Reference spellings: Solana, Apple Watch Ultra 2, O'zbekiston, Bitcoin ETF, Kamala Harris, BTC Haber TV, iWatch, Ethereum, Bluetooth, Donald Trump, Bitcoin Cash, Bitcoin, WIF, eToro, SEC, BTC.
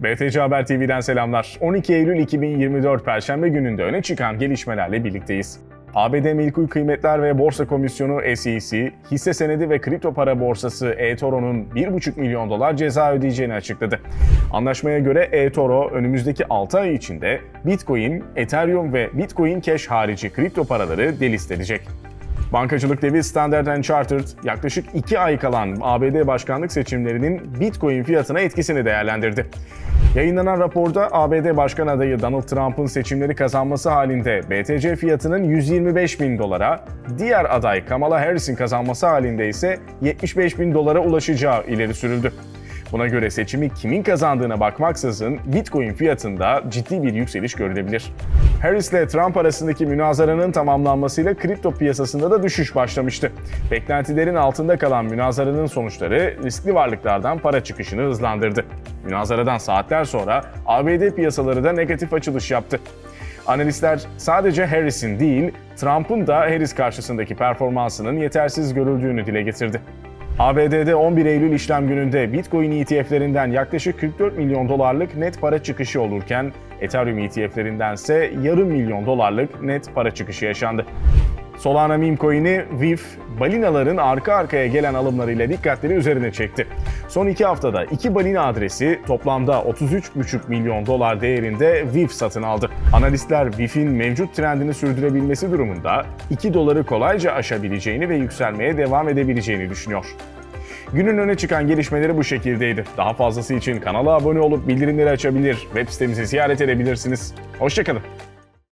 BTC Haber TV'den selamlar. 12 Eylül 2024 Perşembe gününde öne çıkan gelişmelerle birlikteyiz. ABD Menkul Kıymetler ve Borsa Komisyonu SEC, hisse senedi ve kripto para borsası eToro'nun $1,5 milyon ceza ödeyeceğini açıkladı. Anlaşmaya göre eToro önümüzdeki 6 ay içinde Bitcoin, Ethereum ve Bitcoin Cash harici kripto paraları delist edecek. Bankacılık devi Standard & Chartered, yaklaşık 2 ay kalan ABD başkanlık seçimlerinin Bitcoin fiyatına etkisini değerlendirdi. Yayınlanan raporda ABD Başkan adayı Donald Trump'ın seçimleri kazanması halinde BTC fiyatının $125.000, diğer aday Kamala Harris'in kazanması halinde ise $75.000 ulaşacağı ileri sürüldü. Buna göre seçimi kimin kazandığına bakmaksızın Bitcoin fiyatında ciddi bir yükseliş görülebilir. Harris ile Trump arasındaki münazaranın tamamlanmasıyla kripto piyasasında da düşüş başlamıştı. Beklentilerin altında kalan münazaranın sonuçları riskli varlıklardan para çıkışını hızlandırdı. Münazaradan saatler sonra ABD piyasaları da negatif açılış yaptı. Analistler sadece Harris'in değil, Trump'ın da Harris karşısındaki performansının yetersiz görüldüğünü dile getirdi. ABD'de 11 Eylül işlem gününde Bitcoin ETF'lerinden yaklaşık $44 milyon net para çıkışı olurken, Ethereum ETF'lerinden ise yarım milyon dolarlık net para çıkışı yaşandı. Solana meme coin'i WIF, balinaların arka arkaya gelen alımlarıyla dikkatleri üzerine çekti. Son 2 haftada 2 balina adresi toplamda $33,5 milyon değerinde WIF satın aldı. Analistler WIF'in mevcut trendini sürdürebilmesi durumunda $2 kolayca aşabileceğini ve yükselmeye devam edebileceğini düşünüyor. Günün öne çıkan gelişmeleri bu şekildeydi. Daha fazlası için kanala abone olup bildirimleri açabilir, web sitemizi ziyaret edebilirsiniz. Hoşçakalın.